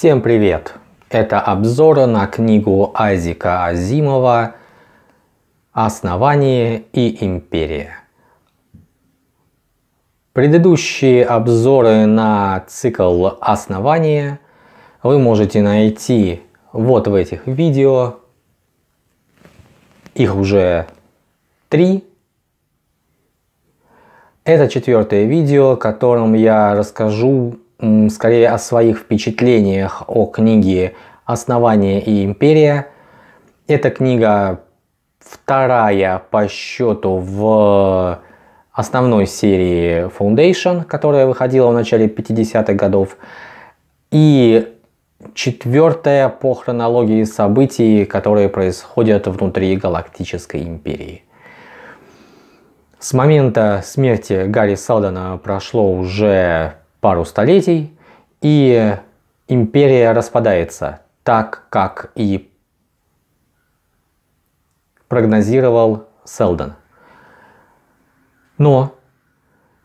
Всем привет! Это обзор на книгу Айзека Азимова «Основание и империя». Предыдущие обзоры на цикл «Основание» вы можете найти вот в этих видео. Их уже 3. Это 4-е видео, в котором я расскажу скорее о своих впечатлениях о книге «Основание и империя». Эта книга вторая по счету в основной серии Foundation, которая выходила в начале 50-х годов, и 4-я по хронологии событий, которые происходят внутри Галактической Империи. С момента смерти Гарри Салдана прошло уже пару столетий, и империя распадается, так как и прогнозировал Селдон. Но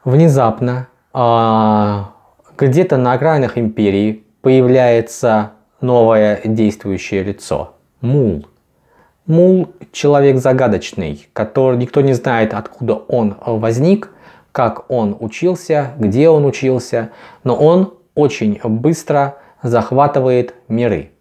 внезапно где-то на окраинах империи появляется новое действующее лицо – Мул. Мул – человек загадочный, который никто не знает, откуда он возник, как он учился, где он учился, но он очень быстро захватывает миры.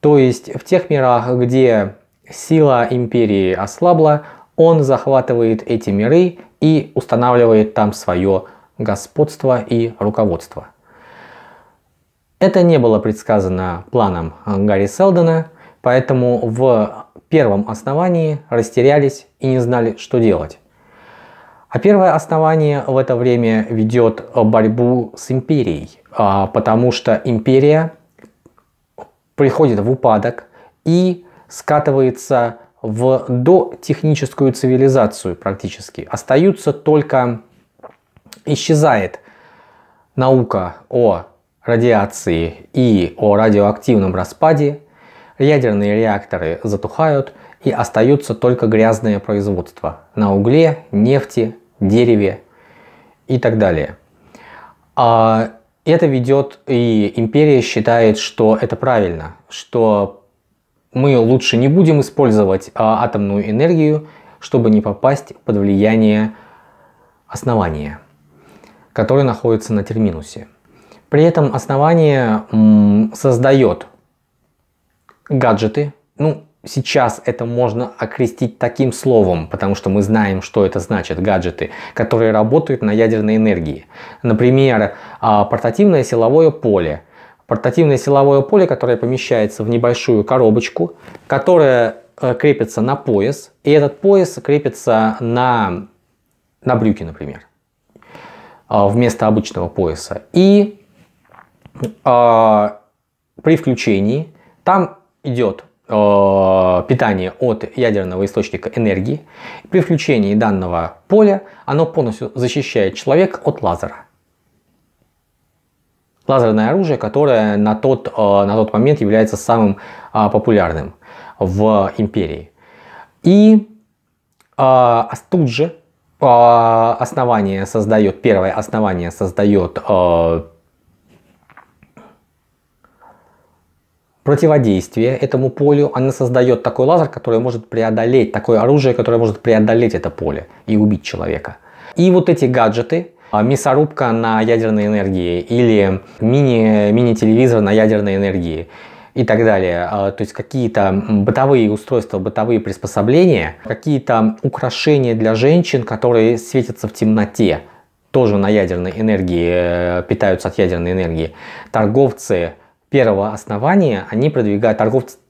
То есть в тех мирах, где сила империи ослабла, он захватывает эти миры и устанавливает там свое господство и руководство. Это не было предсказано планом Гарри Салдана, поэтому в первом основании растерялись и не знали, что делать. А первое основание в это время ведет борьбу с империей, потому что империя приходит в упадок и скатывается в дотехническую цивилизацию практически. Остаются только... Исчезает наука о радиации и о радиоактивном распаде, ядерные реакторы затухают, и остается только грязное производство на угле, нефти, дереве и так далее. Это ведет, и империя считает, что это правильно, что мы лучше не будем использовать атомную энергию, чтобы не попасть под влияние основания, которое находится на Терминусе. При этом основание создает гаджеты. Ну, сейчас это можно окрестить таким словом, потому что мы знаем, что это значит. Гаджеты, которые работают на ядерной энергии. Например, портативное силовое поле. Портативное силовое поле, которое помещается в небольшую коробочку, которая крепится на пояс. И этот пояс крепится на брюки, например, вместо обычного пояса. И при включении там идет питание от ядерного источника энергии. При включении данного поля оно полностью защищает человека от лазера. Лазерное оружие, которое на тот момент является самым популярным в империи. И тут же первое основание создает противодействие этому полю. Она создает такой лазер, который может преодолеть, такое оружие, которое может преодолеть это поле и убить человека. И вот эти гаджеты, мясорубка на ядерной энергии или мини-телевизор на ядерной энергии и так далее. То есть какие-то бытовые устройства, бытовые приспособления, какие-то украшения для женщин, которые светятся в темноте, тоже на ядерной энергии, питаются от ядерной энергии. Торговцы первого основания, они продвигают,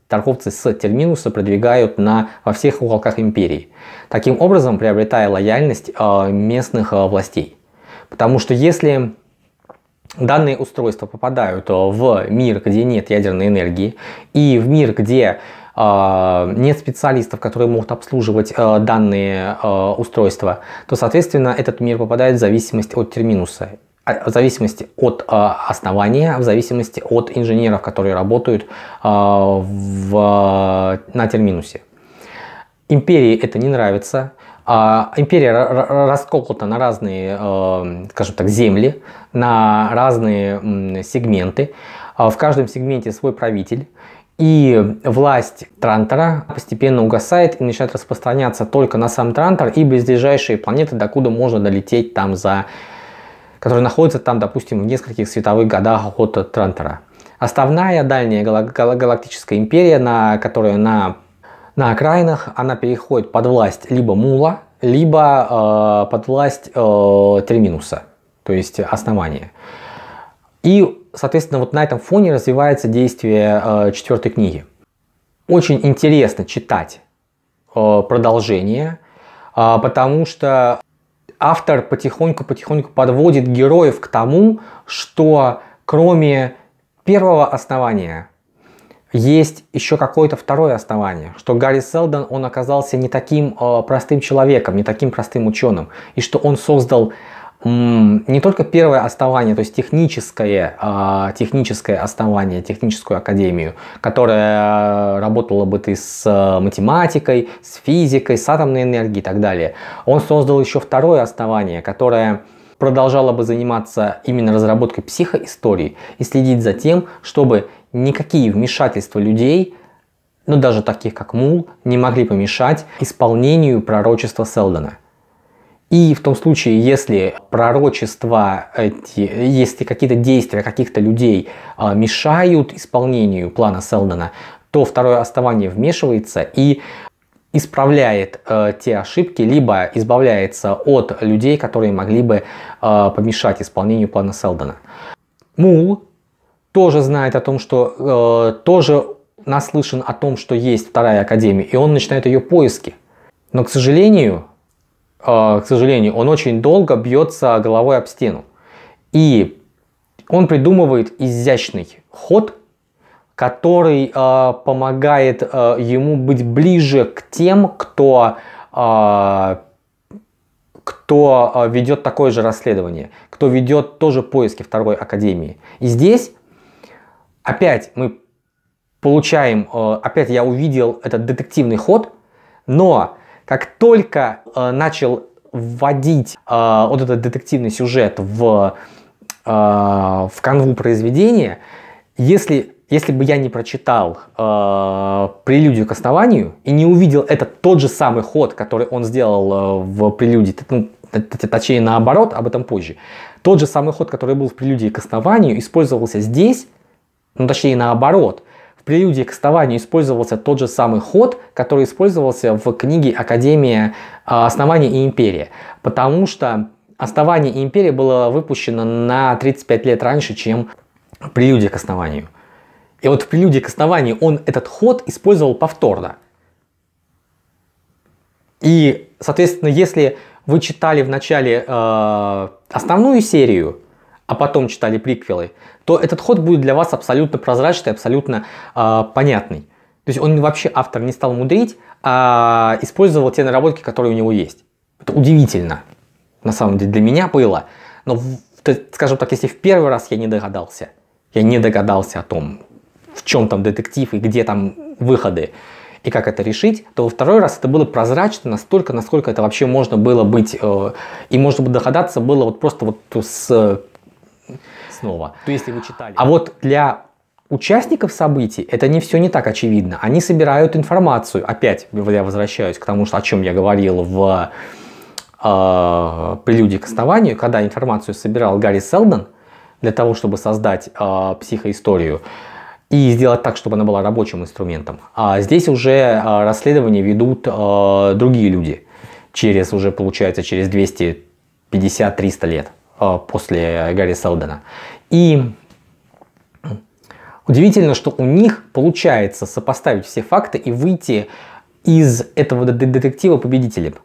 торговцы с Терминуса продвигают во всех уголках империи, таким образом приобретая лояльность местных властей. Потому что если данные устройства попадают в мир, где нет ядерной энергии, и в мир, где нет специалистов, которые могут обслуживать данные устройства, то, соответственно, этот мир попадает в зависимость от Терминуса, в зависимости от основания, в зависимости от инженеров, которые работают на Терминусе. Империи это не нравится. Империя расколота на разные, скажем так, земли, на разные сегменты. в каждом сегменте свой правитель. И власть Трантора постепенно угасает и начинает распространяться только на сам Трантор и близлежащие планеты, докуда можно долететь там которые находятся там, допустим, в нескольких световых годах от Трантора. Основная дальняя галактическая империя, которая на окраинах, она переходит под власть либо Мула, либо под власть Терминуса, то есть основания. И, соответственно, вот на этом фоне развивается действие четвертой книги. Очень интересно читать продолжение, потому что автор потихоньку подводит героев к тому, что кроме первого основания есть еще какое-то второе основание, что Гарри Салдан, он оказался не таким простым человеком, не таким простым ученым, и что он создал не только первое основание, то есть техническое основание, техническую академию, которая работала бы с математикой, с физикой, с атомной энергией и так далее. Он создал еще второе основание, которое продолжало бы заниматься именно разработкой психоистории и следить за тем, чтобы никакие вмешательства людей, ну даже таких как Мул, не могли помешать исполнению пророчества Селдона. И в том случае, если пророчества, если какие-то действия каких-то людей мешают исполнению плана Селдона, то второе основание вмешивается и исправляет те ошибки, либо избавляется от людей, которые могли бы помешать исполнению плана Селдона. Мул тоже знает о том, что тоже наслышан о том, что есть вторая академия, и он начинает ее поиски. Но, к сожалению, он очень долго бьется головой об стену. И он придумывает изящный ход, который помогает ему быть ближе к тем, кто ведет такое же расследование, кто ведет тоже поиски Второй Академии. И здесь опять мы получаем, опять я увидел этот детективный ход, но как только начал вводить вот этот детективный сюжет в канву произведения, если бы я не прочитал «Прелюдию к основанию» и не увидел этот тот же самый ход, который он сделал в «Прелюдии», ну, точнее наоборот, об этом позже, тот же самый ход, который был в «Прелюдии к основанию», использовался здесь, ну точнее наоборот. В «Прелюдии к основанию» использовался тот же самый ход, который использовался в книге «Академия основания и империя», потому что «Основание и империя» было выпущено на 35 лет раньше, чем «Прелюдия к основанию». И вот в «Прелюдии к основанию» он этот ход использовал повторно. И, соответственно, если вы читали в начале основную серию, а потом читали приквелы, то этот ход будет для вас абсолютно прозрачный, абсолютно понятный. То есть он вообще, автор, не стал мудрить, а использовал те наработки, которые у него есть. Это удивительно, на самом деле, для меня было. Но, скажем так, если в первый раз я не догадался о том, в чем там детектив и где там выходы, и как это решить, то во второй раз это было прозрачно настолько, насколько это вообще можно было быть, и можно было догадаться было вот просто вот с... Снова. То есть, если вы читали... А вот для участников событий это не все не так очевидно. Они собирают информацию. Опять я возвращаюсь к тому, о чем я говорил в «Прелюдии к основанию», когда информацию собирал Гарри Салдан для того, чтобы создать психоисторию и сделать так, чтобы она была рабочим инструментом. А здесь уже расследование ведут другие люди. Через уже, получается, через 250-300 лет после Гарри Салдана. И удивительно, что у них получается сопоставить все факты и выйти из этого детектива победителем.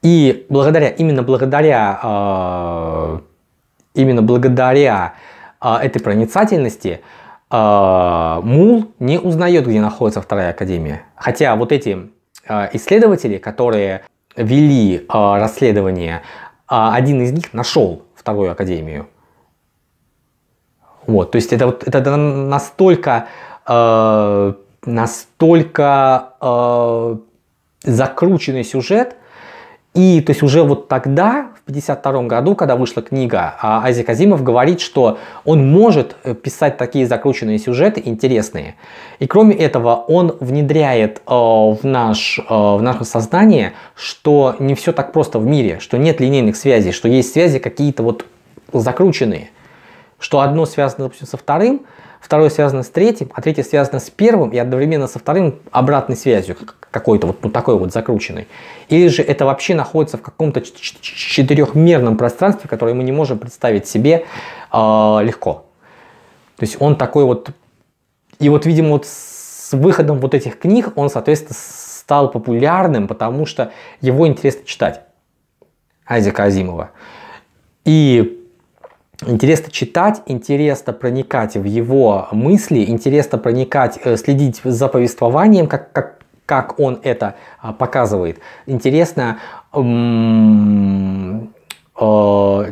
И именно благодаря этой проницательности Мул не узнает, где находится Вторая Академия. Хотя вот эти исследователи, которые вели расследование, один из них нашел Вторую Академию. Вот, то есть это настолько закрученный сюжет, и то есть уже вот тогда, в в 1952 году, когда вышла книга, Айзек Азимов говорит, что он может писать такие закрученные сюжеты, интересные. И кроме этого, он внедряет в наше сознание, что не все так просто в мире, что нет линейных связей, что есть связи какие-то вот закрученные, что одно связано, допустим, со вторым, второе связано с третьим, а третье связано с первым и одновременно со вторым обратной связью какой-то, вот ну, такой вот закрученной. Или же это вообще находится в каком-то четырехмерном пространстве, которое мы не можем представить себе легко. То есть он такой вот... И вот, видимо, вот с выходом вот этих книг он, соответственно, стал популярным, потому что его интересно читать, Айзека Азимова. И... интересно читать, интересно проникать в его мысли, интересно проникать, следить за повествованием, как он это показывает. Интересно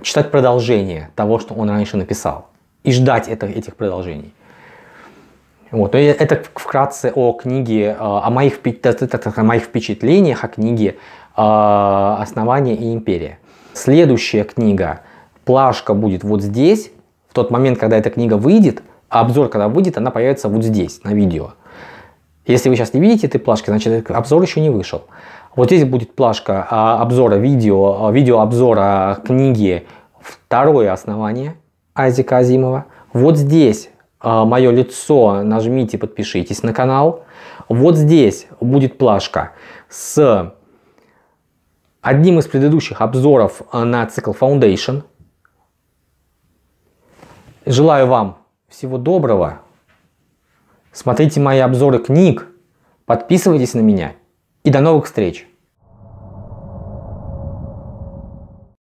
читать продолжение того, что он раньше написал, и ждать этих продолжений. Вот. Это вкратце о книге, о моих впечатлениях о книге «Основание и империя». Следующая книга. Плашка будет вот здесь, в тот момент, когда эта книга выйдет, а обзор, когда выйдет, она появится вот здесь, на видео. Если вы сейчас не видите этой плашки, значит, обзор еще не вышел. Вот здесь будет плашка обзора видеообзора книги «Второе основание» Айзека Азимова. Вот здесь мое лицо, нажмите, подпишитесь на канал. Вот здесь будет плашка с одним из предыдущих обзоров на цикл Foundation. Желаю вам всего доброго, смотрите мои обзоры книг, подписывайтесь на меня и до новых встреч!